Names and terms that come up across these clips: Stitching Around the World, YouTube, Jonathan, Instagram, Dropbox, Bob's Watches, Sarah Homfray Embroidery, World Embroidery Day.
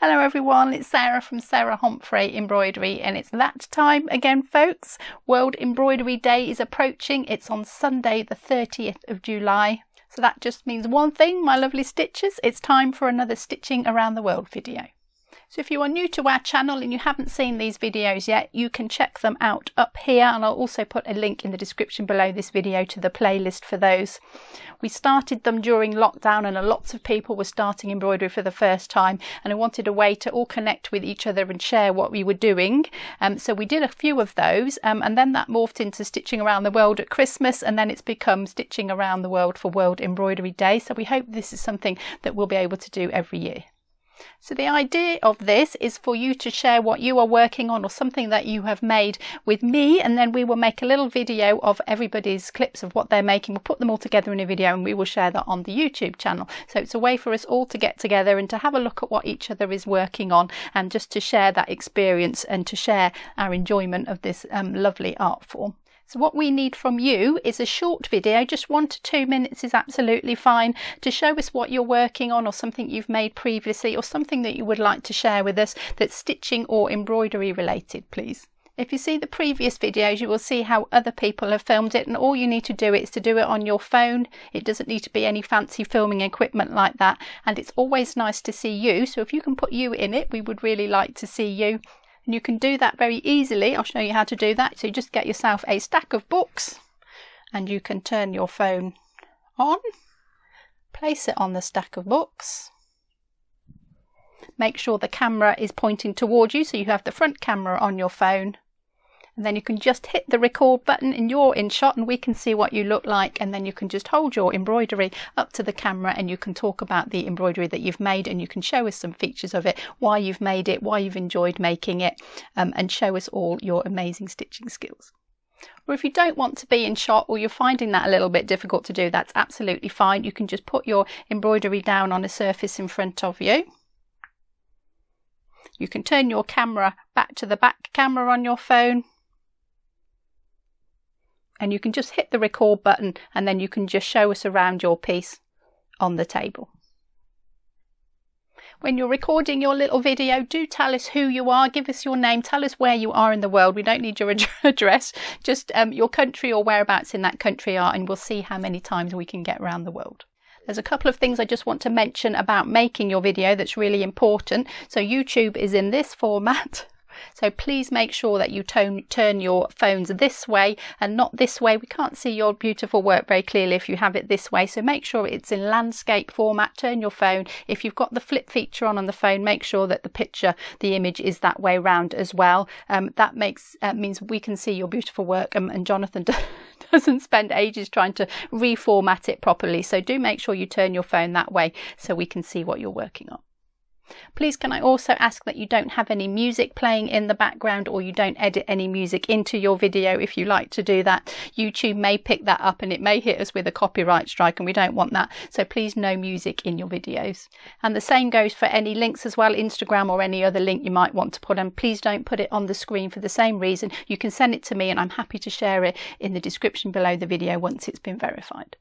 Hello everyone, it's Sarah from Sarah Homfray Embroidery, and it's that time again folks. World Embroidery Day is approaching. It's on Sunday the 30th of July. So that just means one thing, my lovely stitchers, it's time for another Stitching Around the World video. So if you are new to our channel and you haven't seen these videos yet, you can check them out up here, and I'll also put a link in the description below this video to the playlist for those. We started them during lockdown and lots of people were starting embroidery for the first time, and I wanted a way to all connect with each other and share what we were doing. So we did a few of those, and then that morphed into Stitching Around the World at Christmas, and then it's become Stitching Around the World for World Embroidery Day. So we hope this is something that we'll be able to do every year. So the idea of this is for you to share what you are working on or something that you have made with me, and then we will make a little video of everybody's clips of what they're making. We'll put them all together in a video and we will share that on the YouTube channel. So it's a way for us all to get together and to have a look at what each other is working on, and just to share that experience and to share our enjoyment of this lovely art form. So what we need from you is a short video, just 1 to 2 minutes is absolutely fine, to show us what you're working on or something you've made previously or something that you would like to share with us that's stitching or embroidery related, please. If you see the previous videos, you will see how other people have filmed it, and all you need to do is to do it on your phone. It doesn't need to be any fancy filming equipment like that, and it's always nice to see you. So if you can put you in it, we would really like to see you. And you can do that very easily. I'll show you how to do that. So you just get yourself a stack of books and you can turn your phone on, place it on the stack of books. Make sure the camera is pointing toward you, so you have the front camera on your phone. And then you can just hit the record button and you're in shot, and we can see what you look like, and then you can just hold your embroidery up to the camera and you can talk about the embroidery that you've made, and you can show us some features of it, why you've made it, why you've enjoyed making it, and show us all your amazing stitching skills. Or if you don't want to be in shot, or you're finding that a little bit difficult to do, that's absolutely fine. You can just put your embroidery down on a surface in front of you. You can turn your camera back to the back camera on your phone. And you can just hit the record button, and then you can just show us around your piece on the table. When you're recording your little video, do tell us who you are, give us your name, tell us where you are in the world. We don't need your address, just your country or whereabouts in that country are, and we'll see how many times we can get around the world. There's a couple of things I just want to mention about making your video that's really important. So YouTube is in this format. So please make sure that you turn your phones this way and not this way. We can't see your beautiful work very clearly if you have it this way. So make sure it's in landscape format. Turn your phone. If you've got the flip feature on the phone, make sure that the picture, the image, is that way round as well. That means we can see your beautiful work, and Jonathan doesn't spend ages trying to reformat it properly. So do make sure you turn your phone that way so we can see what you're working on. Please can I also ask that you don't have any music playing in the background, or you don't edit any music into your video if you like to do that. YouTube may pick that up and it may hit us with a copyright strike, and we don't want that. So please, no music in your videos. And the same goes for any links as well, Instagram or any other link you might want to put on. Please don't put it on the screen for the same reason. You can send it to me and I'm happy to share it in the description below the video once it's been verified.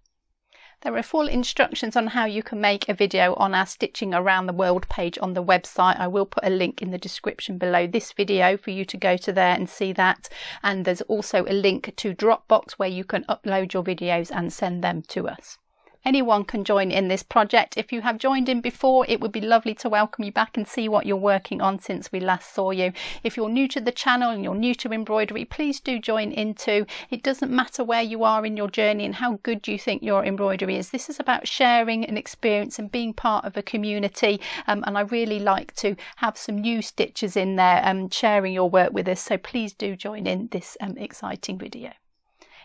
There are full instructions on how you can make a video on our Stitching Around the World page on the website. I will put a link in the description below this video for you to go to there and see that. And there's also a link to Dropbox where you can upload your videos and send them to us. Anyone can join in this project. If you have joined in before, it would be lovely to welcome you back and see what you're working on since we last saw you. If you're new to the channel and you're new to embroidery, please do join in too. It doesn't matter where you are in your journey and how good you think your embroidery is. This is about sharing an experience and being part of a community. And I really like to have some new stitchers in there sharing your work with us. So please do join in this exciting video.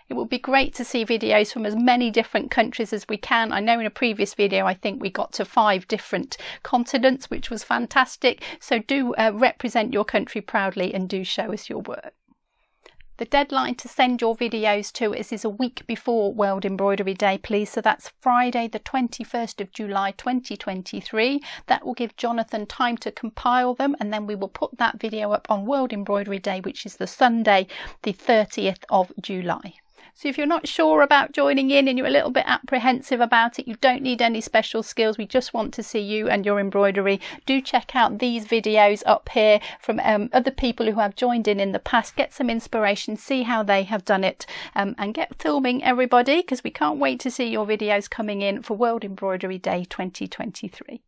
It would be great to see videos from as many different countries as we can. I know in a previous video I think we got to 5 different continents, which was fantastic. So do represent your country proudly and do show us your work. The deadline to send your videos to us is a week before World Embroidery Day, please. So that's Friday the 21st of July 2023. That will give Jonathan time to compile them, and then we will put that video up on World Embroidery Day, which is the Sunday the 30th of July. So if you're not sure about joining in and you're a little bit apprehensive about it, you don't need any special skills. We just want to see you and your embroidery. Do check out these videos up here from other people who have joined in the past. Get some inspiration, see how they have done it, and get filming, everybody, because we can't wait to see your videos coming in for World Embroidery Day 2023.